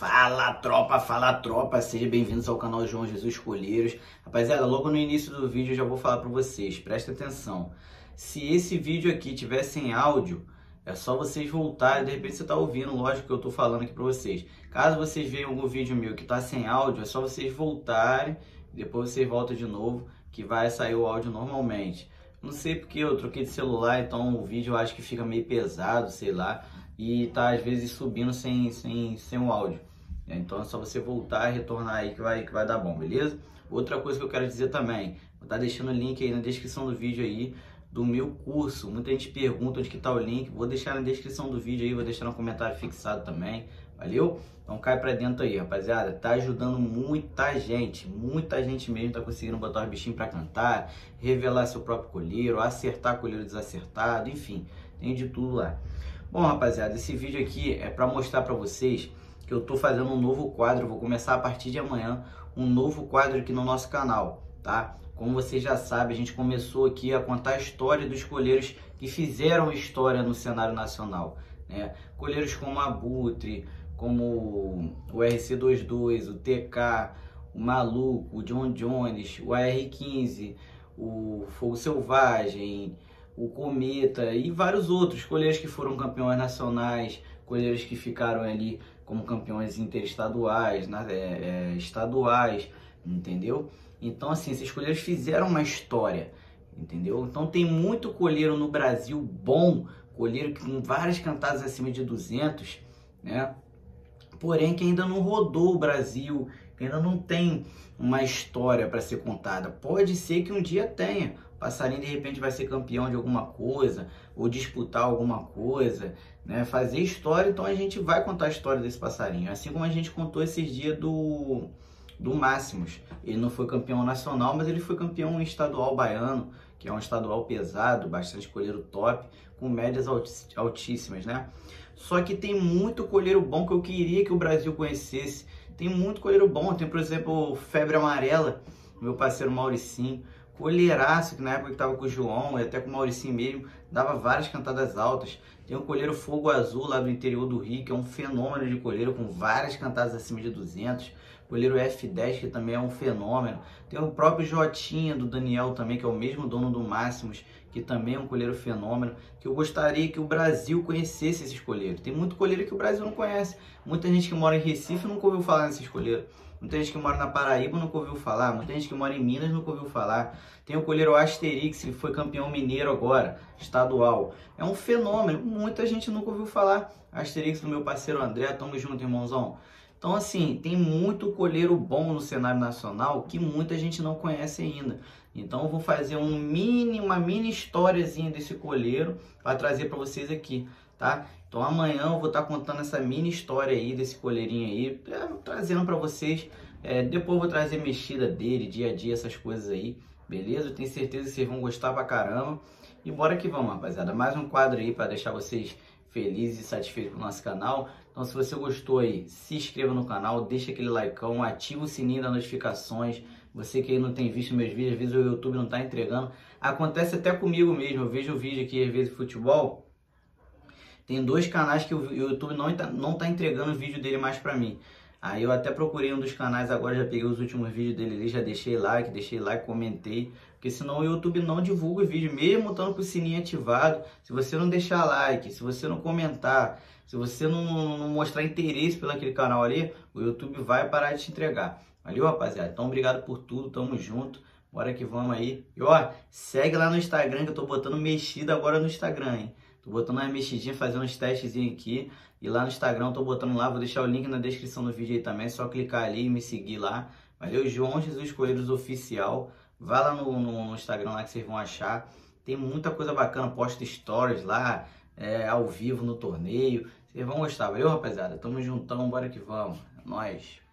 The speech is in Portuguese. Fala tropa, sejam bem-vindos ao canal João Jesus Coleiros. Rapaziada, logo no início do vídeo eu já vou falar pra vocês, presta atenção. Se esse vídeo aqui tiver sem áudio, é só vocês voltarem, de repente você tá ouvindo, lógico que eu tô falando aqui pra vocês. Caso vocês vejam algum vídeo meu que tá sem áudio, é só vocês voltarem, depois vocês voltam de novo, que vai sair o áudio normalmente. Não sei porque eu troquei de celular, então o vídeo eu acho que fica meio pesado, sei lá, e tá às vezes subindo sem o áudio. Então é só você voltar e retornar aí que vai dar bom, beleza? Outra coisa que eu quero dizer também, vou estar deixando o link aí na descrição do vídeo aí do meu curso. Muita gente pergunta onde que tá o link, vou deixar na descrição do vídeo aí, vou deixar no comentário fixado também, valeu? Então cai pra dentro aí, rapaziada, tá ajudando muita gente mesmo tá conseguindo botar os bichinhos pra cantar, revelar seu próprio coleiro, acertar coleiro desacertado, enfim, tem de tudo lá. Bom, rapaziada, esse vídeo aqui é pra mostrar pra vocês que eu tô fazendo um novo quadro, vou começar a partir de amanhã, um novo quadro aqui no nosso canal, tá? Como vocês já sabem, a gente começou aqui a contar a história dos coleiros que fizeram história no cenário nacional, né? Coleiros como a Butre, como o RC22, o TK, o Maluco, o John Jones, o AR15, o Fogo Selvagem, o Cometa e vários outros coleiros que foram campeões nacionais, coleiros que ficaram ali como campeões interestaduais, estaduais, entendeu? Então, assim, esses coleiros fizeram uma história, entendeu? Então, tem muito coleiro no Brasil bom, coleiro com várias cantadas acima de 200, né? Porém, que ainda não rodou o Brasil, que ainda não tem uma história para ser contada. Pode ser que um dia tenha. Passarinho, de repente, vai ser campeão de alguma coisa, ou disputar alguma coisa, né? Fazer história, então a gente vai contar a história desse passarinho. Assim como a gente contou esses dias do Máximos. Ele não foi campeão nacional, mas ele foi campeão estadual baiano, que é um estadual pesado, bastante coleiro top, com médias altíssimas, né? Só que tem muito coleiro bom que eu queria que o Brasil conhecesse. Tem muito coleiro bom, tem, por exemplo, Febre Amarela, meu parceiro Mauricinho. Coleiraço, que na época que tava com o João e até com o Mauricinho mesmo, dava várias cantadas altas. Tem o coleiro Fogo Azul lá do interior do Rio, que é um fenômeno de coleiro, com várias cantadas acima de 200. Coleiro F10, que também é um fenômeno. Tem o próprio Jotinha do Daniel também, que é o mesmo dono do Máximos, que também é um coleiro fenômeno, que eu gostaria que o Brasil conhecesse esses coleiros. Tem muito coleiro que o Brasil não conhece. Muita gente que mora em Recife nunca ouviu falar nesses coleiros. Muita gente que mora na Paraíba nunca ouviu falar. Muita gente que mora em Minas nunca ouviu falar. Tem o coleiro Asterix, que foi campeão mineiro agora, estadual. É um fenômeno, muita gente nunca ouviu falar. Asterix do meu parceiro André, tamo junto, irmãozão. Então, assim, tem muito coleiro bom no cenário nacional que muita gente não conhece ainda. Então, eu vou fazer uma mini historiazinha desse coleiro para trazer para vocês aqui, tá? Então, amanhã eu vou estar contando essa mini história aí desse coleirinho aí, trazendo para vocês. Depois eu vou trazer mexida dele, dia a dia, essas coisas aí, beleza? Eu tenho certeza que vocês vão gostar pra caramba. E bora que vamos, rapaziada. Mais um quadro aí para deixar vocês felizes e satisfeitos com o nosso canal. Então, se você gostou aí, se inscreva no canal, deixa aquele likeão, ativa o sininho das notificações. Você que não tem visto meus vídeos, às vezes o YouTube não tá entregando. Acontece até comigo mesmo, eu vejo o vídeo aqui, às vezes futebol. Tem dois canais que o YouTube não tá entregando o vídeo dele mais pra mim. Aí eu até procurei um dos canais agora, já peguei os últimos vídeos dele ali, já deixei like, comentei. Porque senão o YouTube não divulga o vídeo, mesmo estando com o sininho ativado. Se você não deixar like, se você não comentar, se você não mostrar interesse pelo aquele canal ali, o YouTube vai parar de te entregar. Valeu, rapaziada? Então, obrigado por tudo, tamo junto. Bora que vamos aí. E ó, segue lá no Instagram, que eu tô botando mexida agora no Instagram, hein? Tô botando umas mexidinhas, fazendo uns testezinhos aqui. E lá no Instagram eu tô botando lá, vou deixar o link na descrição do vídeo aí também. É só clicar ali e me seguir lá. Valeu, João Jesus Coleiros Oficial. Vai lá no Instagram lá que vocês vão achar. Tem muita coisa bacana, posto stories lá, ao vivo no torneio. Vocês vão gostar, valeu, rapaziada? Tamo juntão, bora que vamos. É nóis.